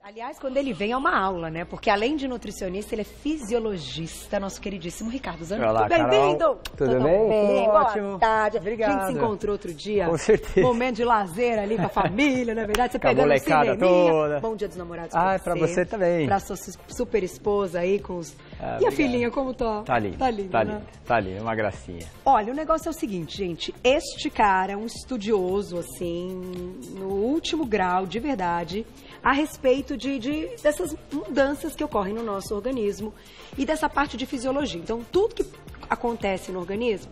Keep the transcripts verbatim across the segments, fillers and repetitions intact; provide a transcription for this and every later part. Aliás, quando ele vem é uma aula, né? Porque além de nutricionista, ele é fisiologista, nosso queridíssimo Ricardo Zanotto. Bem-vindo! Tudo, Tudo bem? bem? Boa Ótimo. tarde. Obrigado. A gente se encontrou outro dia. Com certeza. Momento de lazer ali com a família, na verdade. Você pegando o cineminha. Bom dia dos namorados pra ah, você. Ah, pra você também. Pra sua super esposa aí com os... Ah, e a filhinha, como tá? Tá linda. Tá linda, tá linda, né? Tá linda, uma gracinha. Olha, o negócio é o seguinte, gente. Este cara é um estudioso, assim, no último grau, de verdade, a respeito de, de, dessas mudanças que ocorrem no nosso organismo e dessa parte de fisiologia. Então, tudo que acontece no organismo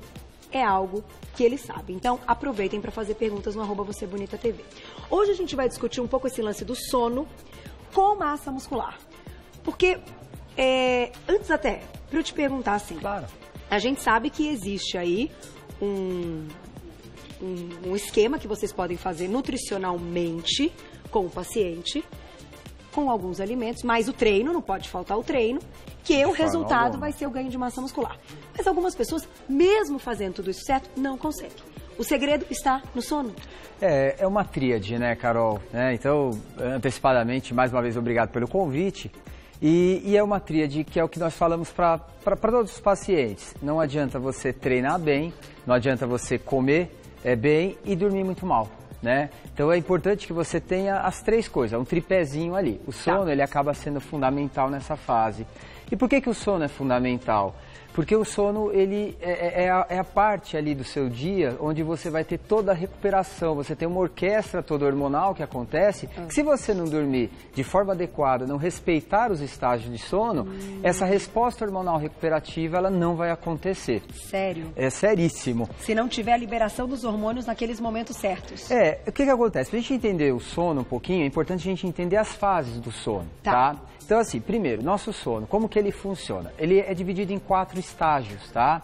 é algo que ele sabe. Então, aproveitem para fazer perguntas no arroba Você Bonita T V. Hoje a gente vai discutir um pouco esse lance do sono com massa muscular. Porque, é, antes até, para eu te perguntar assim, claro. A gente sabe que existe aí um, um, um esquema que vocês podem fazer nutricionalmente com o paciente, com alguns alimentos, mas o treino, não pode faltar o treino, que o resultado vai ser o ganho de massa muscular. Mas algumas pessoas, mesmo fazendo tudo isso certo, não conseguem. O segredo está no sono. É, é uma tríade, né, Carol? É, então, antecipadamente, mais uma vez, obrigado pelo convite. E, e é uma tríade que é o que nós falamos para todos os pacientes. Não adianta você treinar bem, não adianta você comer é, bem e dormir muito mal. Né? Então é importante que você tenha as três coisas, um tripézinho ali. O sono, tá, ele acaba sendo fundamental nessa fase. E por que que o sono é fundamental? Porque o sono ele é, é, a, é a parte ali do seu dia onde você vai ter toda a recuperação. Você tem uma orquestra toda hormonal que acontece. Hum. Que se você não dormir de forma adequada, não respeitar os estágios de sono, hum. essa resposta hormonal recuperativa ela não vai acontecer. Sério? É seríssimo. Se não tiver a liberação dos hormônios naqueles momentos certos. É. O que que acontece? Para a gente entender o sono um pouquinho, é importante a gente entender as fases do sono, tá? tá? Então, assim, primeiro, nosso sono, como que ele funciona? Ele é dividido em quatro estágios, tá?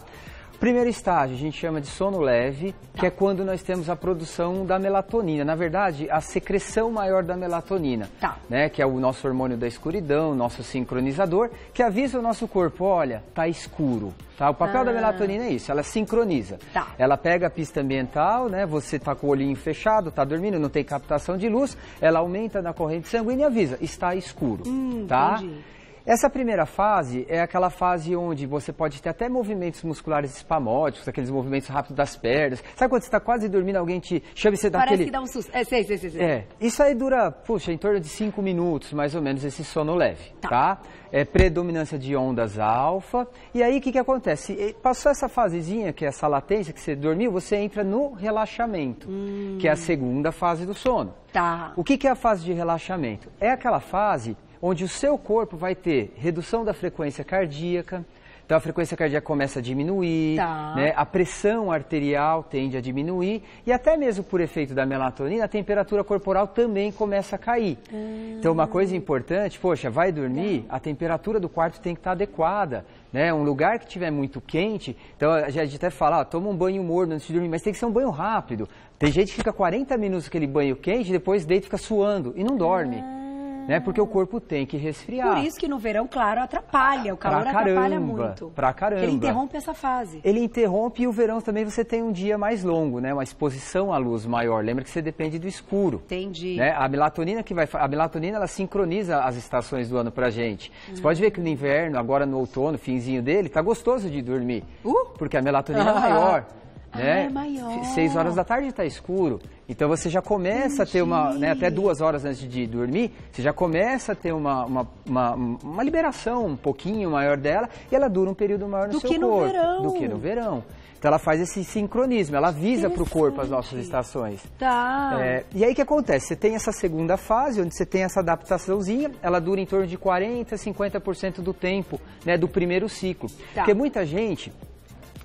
Primeiro estágio, a gente chama de sono leve, tá, que é quando nós temos a produção da melatonina. Na verdade, a secreção maior da melatonina, tá, né? Que é o nosso hormônio da escuridão, nosso sincronizador, que avisa o nosso corpo, olha, tá escuro. Tá? O papel ah. da melatonina é isso, ela sincroniza. Tá. Ela pega a pista ambiental, né? Você tá com o olhinho fechado, tá dormindo, não tem captação de luz, ela aumenta na corrente sanguínea e avisa, está escuro, hum, tá? Entendi. Essa primeira fase é aquela fase onde você pode ter até movimentos musculares espasmódicos, aqueles movimentos rápidos das pernas. Sabe quando você está quase dormindo, alguém te chama e você dá aquele... Parece que dá um susto. É, sei, sei, sei, sei. É. Isso aí dura, puxa, em torno de cinco minutos, mais ou menos, esse sono leve, tá? tá? É predominância de ondas alfa. E aí, o que que acontece? Passou essa fasezinha, que é essa latência que você dormiu, você entra no relaxamento, hum. que é a segunda fase do sono. Tá. O que que é a fase de relaxamento? É aquela fase onde o seu corpo vai ter redução da frequência cardíaca, então a frequência cardíaca começa a diminuir, tá, né? A pressão arterial tende a diminuir e até mesmo por efeito da melatonina, a temperatura corporal também começa a cair. Hum. Então uma coisa importante, poxa, vai dormir, é. a temperatura do quarto tem que estar adequada. Né, um lugar que estiver muito quente, então a gente até fala, ó, toma um banho morno antes de dormir, mas tem que ser um banho rápido. Tem gente que fica quarenta minutos aquele banho quente, depois deita e fica suando e não dorme. Hum. Né, porque o corpo tem que resfriar. Por isso que no verão, claro, atrapalha. O calor caramba, atrapalha muito. Pra caramba. Porque ele interrompe essa fase. Ele interrompe e o verão também você tem um dia mais longo, né? Uma exposição à luz maior. Lembra que você depende do escuro. Entendi. Né? A melatonina que vai... A melatonina, ela sincroniza as estações do ano pra gente. Hum. Você pode ver que no inverno, agora no outono, finzinho dele, tá gostoso de dormir. Uh! Porque a melatonina ah. é maior. Né? Ah, é maior. Seis horas da tarde está escuro, então você já começa Entendi. a ter uma, né, até duas horas antes de dormir, você já começa a ter uma, uma, uma, uma liberação um pouquinho maior dela e ela dura um período maior no do seu que corpo, no verão. do que no verão. Então ela faz esse sincronismo, ela avisa para o corpo as nossas estações. Tá. É, e aí o que acontece? Você tem essa segunda fase, onde você tem essa adaptaçãozinha, ela dura em torno de quarenta a cinquenta por cento do tempo, né, do primeiro ciclo. Tá. Porque muita gente...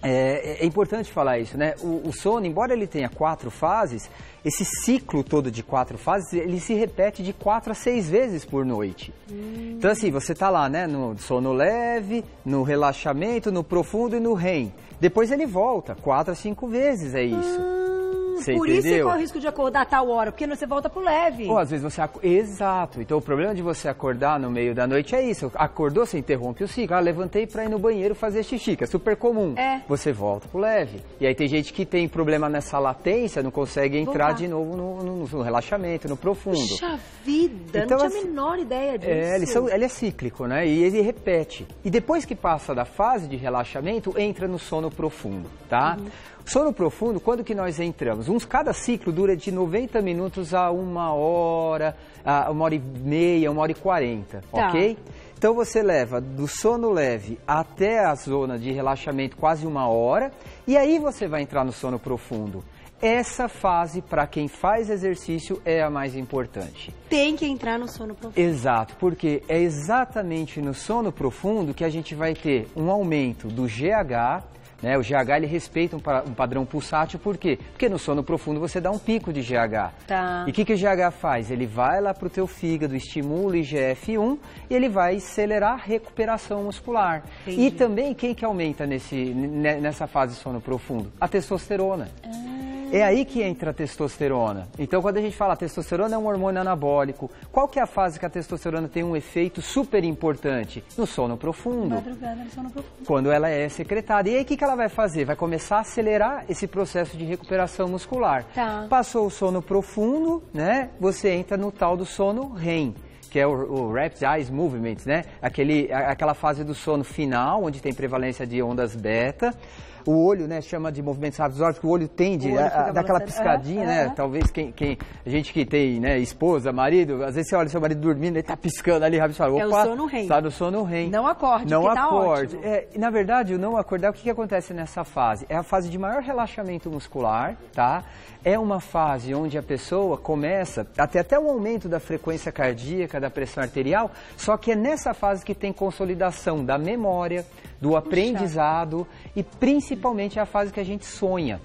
É, é importante falar isso, né? O, o sono, embora ele tenha quatro fases, esse ciclo todo de quatro fases, ele se repete de quatro a seis vezes por noite. Hum. Então, assim, você tá lá, né? No sono leve, no relaxamento, no profundo e no R E M. Depois ele volta, quatro a cinco vezes, é isso. Hum. Você por entendeu? Isso você corre o risco de acordar a tal hora, porque você volta pro leve. Ou às vezes você... Ac... Exato. Então o problema de você acordar no meio da noite é isso. Acordou, você interrompe o ciclo. Ah, levantei pra ir no banheiro fazer xixi, que é super comum. É. Você volta pro leve. E aí tem gente que tem problema nessa latência, não consegue entrar Voltar. de novo no, no, no relaxamento, no profundo. Puxa vida, então, não tinha a menor ideia disso. É, ele, são, ele é cíclico, né? E ele repete. E depois que passa da fase de relaxamento, entra no sono profundo, tá? Uhum. Sono profundo, quando que nós entramos? Uns, cada ciclo dura de noventa minutos a uma hora, a uma hora e meia, uma hora e quarenta, tá. ok? Então você leva do sono leve até a zona de relaxamento quase uma hora, e aí você vai entrar no sono profundo. Essa fase, para quem faz exercício, é a mais importante. Tem que entrar no sono profundo. Exato, porque é exatamente no sono profundo que a gente vai ter um aumento do G H, né? O G H ele respeita um, um padrão pulsátil, por quê? Porque no sono profundo você dá um pico de G H. Tá. E o que, que o G H faz? Ele vai lá para o teu fígado, estimula o I G F um e ele vai acelerar a recuperação muscular. Entendi. E também, quem que aumenta nesse, nessa fase de sono profundo? A testosterona. Ah. É aí que entra a testosterona. Então, quando a gente fala, a testosterona é um hormônio anabólico, qual que é a fase que a testosterona tem um efeito super importante? No sono profundo. Madrugada, no sono profundo. Quando ela é secretada. E aí, o que, que ela vai fazer? Vai começar a acelerar esse processo de recuperação muscular. Tá. Passou o sono profundo, né? Você entra no tal do sono R E M, que é o, o Rapid Eye Movement, né? Aquele, a, aquela fase do sono final, onde tem prevalência de ondas beta. O olho, né, chama de movimentos rápidos dos olhos, que o olho tende, o olho a, a, daquela piscadinha, é, né? É. Talvez quem, quem, a gente que tem, né, esposa, marido, às vezes você olha seu marido dormindo, ele tá piscando ali, rápido, fala, opa, é o sono R E M. Tá no sono R E M. Não acorde, não acorde. Tá é, na verdade, o não acordar, o que, que acontece nessa fase? É a fase de maior relaxamento muscular, tá? É uma fase onde a pessoa começa a ter até um aumento da frequência cardíaca, da pressão arterial, só que é nessa fase que tem consolidação da memória, do aprendizado e principalmente é a fase que a gente sonha,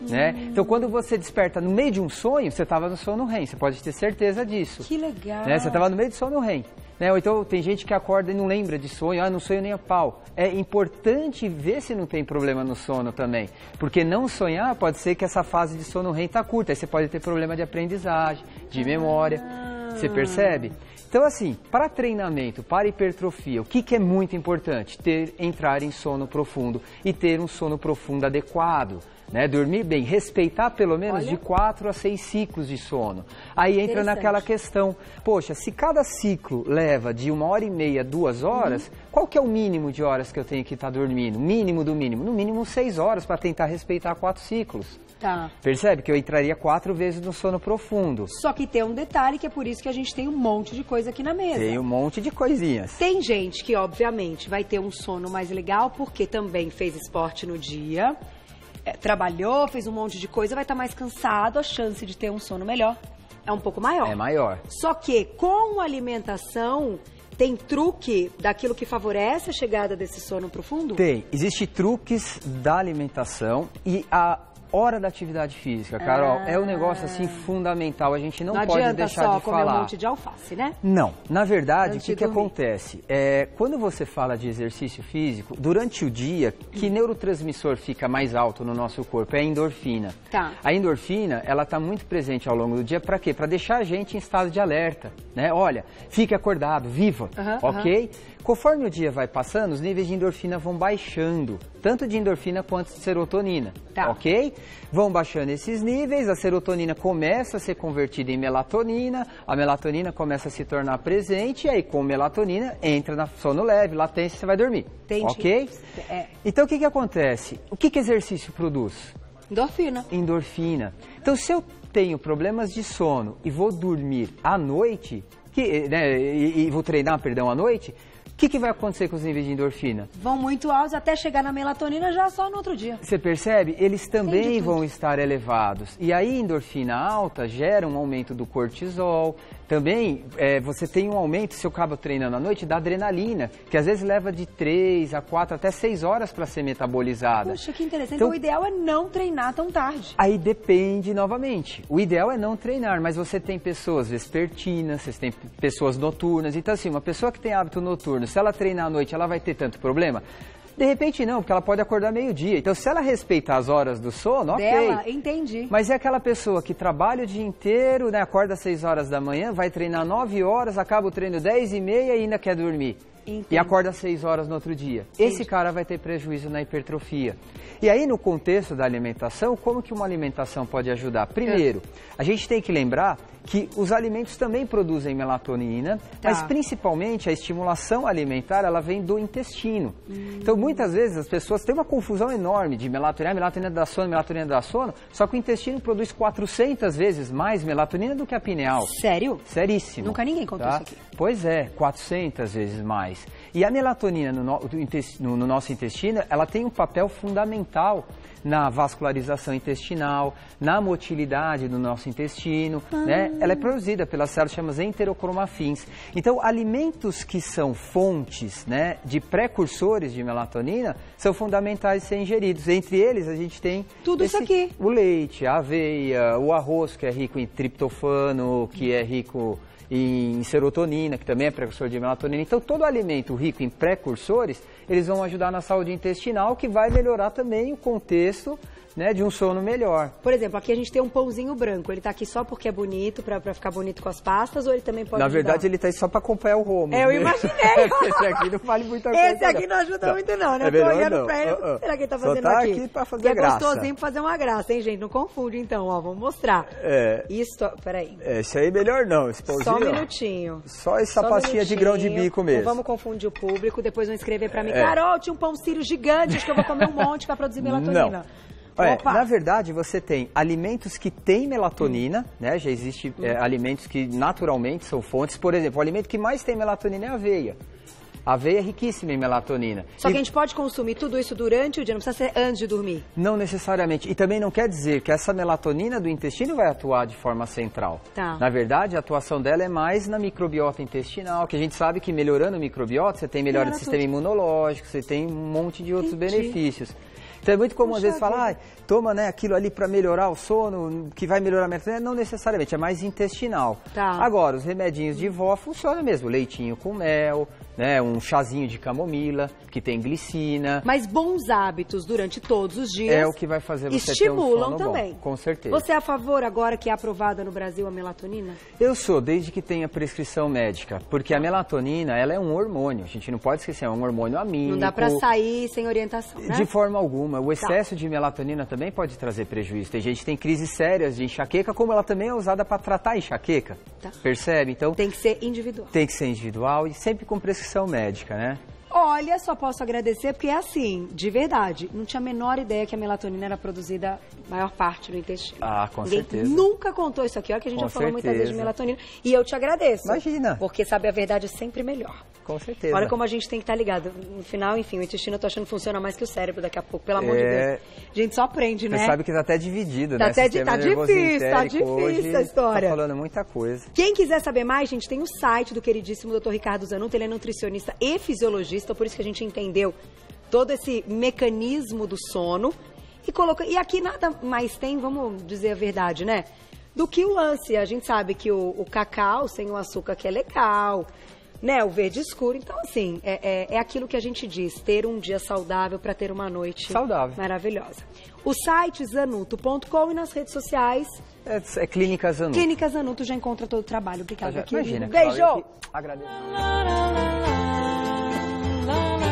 né? Hum. Então, quando você desperta no meio de um sonho, você estava no sono R E M, você pode ter certeza disso. Que legal! Né? Você estava no meio de sono R E M. Né? Ou então tem gente que acorda e não lembra de sonho, ah, não sonho nem a pau. É importante ver se não tem problema no sono também, porque não sonhar pode ser que essa fase de sono R E M está curta, aí você pode ter problema de aprendizagem, de memória, ah. você percebe? Então, assim, para treinamento, para hipertrofia, o que, que é muito importante? Ter, entrar em sono profundo e ter um sono profundo adequado, né? Dormir bem, respeitar pelo menos Olha. de quatro a seis ciclos de sono. Aí entra naquela questão, poxa, se cada ciclo leva de uma hora e meia a duas horas, uhum. qual que é o mínimo de horas que eu tenho que estar tá dormindo? Mínimo do mínimo? No mínimo seis horas para tentar respeitar quatro ciclos. Tá. Percebe que eu entraria quatro vezes no sono profundo. Só que tem um detalhe que é por isso que a gente tem um monte de coisa aqui na mesa. Tem um monte de coisinhas. Tem gente que, obviamente, vai ter um sono mais legal porque também fez esporte no dia, é, trabalhou, fez um monte de coisa, vai estar tá mais cansado, a chance de ter um sono melhor é um pouco maior. É maior. Só que com alimentação... Tem truque daquilo que favorece a chegada desse sono profundo? Tem. Existem truques da alimentação e a hora da atividade física, Carol. Ah. É um negócio, assim, fundamental. A gente não, não pode deixar de falar. Não adianta só comer um monte de alface, né? Não. Na verdade, o que, que acontece? É, quando você fala de exercício físico, durante o dia, que hum. neurotransmissor fica mais alto no nosso corpo? É a endorfina. Tá. A endorfina, ela está muito presente ao longo do dia. Para quê? Para deixar a gente em estado de alerta. Né? Olha, fique acordado, viva, uhum, ok? Uhum. Conforme o dia vai passando, os níveis de endorfina vão baixando, tanto de endorfina quanto de serotonina, tá. ok? Vão baixando esses níveis, a serotonina começa a ser convertida em melatonina, a melatonina começa a se tornar presente, e aí com melatonina entra na sono leve, latência, você vai dormir, Entendi. ok? É. Então o que, que acontece? O que, que exercício produz? Endorfina. Endorfina. Então se eu tenho problemas de sono e vou dormir à noite, que, né, e, e vou treinar, perdão, à noite, o que, que vai acontecer com os níveis de endorfina? Vão muito altos até chegar na melatonina já só no outro dia. Você percebe? Eles também vão estar elevados. E aí, endorfina alta gera um aumento do cortisol. Também, é, você tem um aumento, se eu acabo treinando à noite, da adrenalina, que às vezes leva de três a quatro até seis horas para ser metabolizada. Puxa, que interessante. Então, o ideal é não treinar tão tarde. Aí depende novamente. O ideal é não treinar, mas você tem pessoas vespertinas, você tem pessoas noturnas. Então, assim, uma pessoa que tem hábito noturno, se ela treinar à noite, ela vai ter tanto problema? De repente não, porque ela pode acordar meio-dia. Então, se ela respeitar as horas do sono, ok. Dela, entendi. Mas é aquela pessoa que trabalha o dia inteiro, né, acorda às seis horas da manhã, vai treinar nove horas, acaba o treino dez e meia e ainda quer dormir. Entendi. E acorda às seis horas no outro dia. Entendi. Esse cara vai ter prejuízo na hipertrofia. E aí, no contexto da alimentação, como que uma alimentação pode ajudar? Primeiro, a gente tem que lembrar que os alimentos também produzem melatonina, tá, mas principalmente a estimulação alimentar, ela vem do intestino. Hum. Então, muitas vezes, as pessoas têm uma confusão enorme de melatonina, melatonina dá sono, melatonina dá sono, só que o intestino produz quatrocentas vezes mais melatonina do que a pineal. Sério? Seríssimo. Nunca ninguém contou, tá, isso aqui. Pois é, quatrocentas vezes mais. E a melatonina no, no, no nosso intestino, ela tem um papel fundamental na vascularização intestinal, na motilidade do nosso intestino, ah, né? Ela é produzida pelas células chamadas enterocromafins. Então, alimentos que são fontes, né, de precursores de melatonina são fundamentais ser ingeridos. Entre eles, a gente tem tudo esse, isso aqui. O leite, a aveia, o arroz, que é rico em triptofano, que é rico em serotonina, que também é precursor de melatonina. Então, todo alimento rico em precursores, eles vão ajudar na saúde intestinal, que vai melhorar também o contexto, né, de um sono melhor. Por exemplo, aqui a gente tem um pãozinho branco. Ele tá aqui só porque é bonito, pra, pra ficar bonito com as pastas, ou ele também pode... Na ajudar? Verdade, ele tá aí só pra acompanhar o Romo. É, eu né? imaginei! Esse aqui não vale muita coisa. Esse aqui não ajuda não. muito não, né? É melhor, tô olhando não. pra ele, uh, uh. será que ele tá fazendo tá aqui? aqui pra fazer e graça. É gostosinho pra fazer uma graça, hein, gente? Não confunde, então, ó, vamos mostrar. É... Isso, peraí. Esse aí melhor não, esse pãozinho. Só um minutinho. Só essa só pastinha minutinho. de grão de bico mesmo. Não vamos confundir o público, depois vão escrever pra mim. É. Carol, tinha um pão sírio gigante, acho que eu vou comer um monte pra produzir melatonina. Não. É, na verdade, você tem alimentos que têm melatonina, né? Já existem é, alimentos que naturalmente são fontes. Por exemplo, o alimento que mais tem melatonina é a aveia. A aveia é riquíssima em melatonina. Só e... que a gente pode consumir tudo isso durante o dia, não precisa ser antes de dormir? Não necessariamente. E também não quer dizer que essa melatonina do intestino vai atuar de forma central. Tá. Na verdade, a atuação dela é mais na microbiota intestinal, que a gente sabe que melhorando o microbiota, você tem melhora do sistema imunológico, você tem um monte de outros Entendi. benefícios. Então é muito comum, Puxa às vezes, falar, ah, toma, né, aquilo ali para melhorar o sono, que vai melhorar a melatonina. Não necessariamente, é mais intestinal. Tá. Agora, os remedinhos de vó funcionam mesmo. Leitinho com mel, né, um chazinho de camomila, que tem glicina. Mas bons hábitos durante todos os dias. É o que vai fazer você estimulam ter um sono também. Bom, com certeza. Você é a favor agora que é aprovada no Brasil a melatonina? Eu sou, desde que tenha prescrição médica. Porque a melatonina, ela é um hormônio. A gente não pode esquecer, é um hormônio amínico. Não dá para sair sem orientação, né? De forma alguma. O excesso tá. de melatonina também pode trazer prejuízo. Tem gente que tem crises sérias de enxaqueca, como ela também é usada para tratar a enxaqueca. Tá. Percebe? Então, tem que ser individual. Tem que ser individual e sempre com prescrição médica, né? Olha, só posso agradecer, porque é assim, de verdade, não tinha a menor ideia que a melatonina era produzida, a maior parte, no intestino. Ah, com Ninguém certeza. nunca contou isso aqui, olha que a gente com já falou certeza. muitas vezes de melatonina. E eu te agradeço. Imagina. Porque saber a verdade é sempre melhor. Com certeza. Olha como a gente tem que estar ligado. No final, enfim, o intestino eu tô achando que funciona mais que o cérebro daqui a pouco, pelo amor é... de Deus. A gente só aprende, né? Você sabe que tá até dividido, tá né? Até de... Tá difícil, tá difícil hoje, a história. Tá falando muita coisa. Quem quiser saber mais, gente, tem o site do queridíssimo doutor Ricardo Zanotto, ele é nutricionista e fisiologista. Então, por isso que a gente entendeu todo esse mecanismo do sono e coloca... E aqui nada mais tem, vamos dizer a verdade, né? Do que o lance. A gente sabe que o, o cacau sem o açúcar que é legal, né? O verde escuro. Então, assim, é, é, é aquilo que a gente diz, ter um dia saudável para ter uma noite saudável. maravilhosa. O site zanotto ponto com e nas redes sociais... É, é Clínica Zanotto. Clínica Zanotto já encontra todo o trabalho. Obrigada. Imagina, Beijo! Agradeço. La, la, la, la.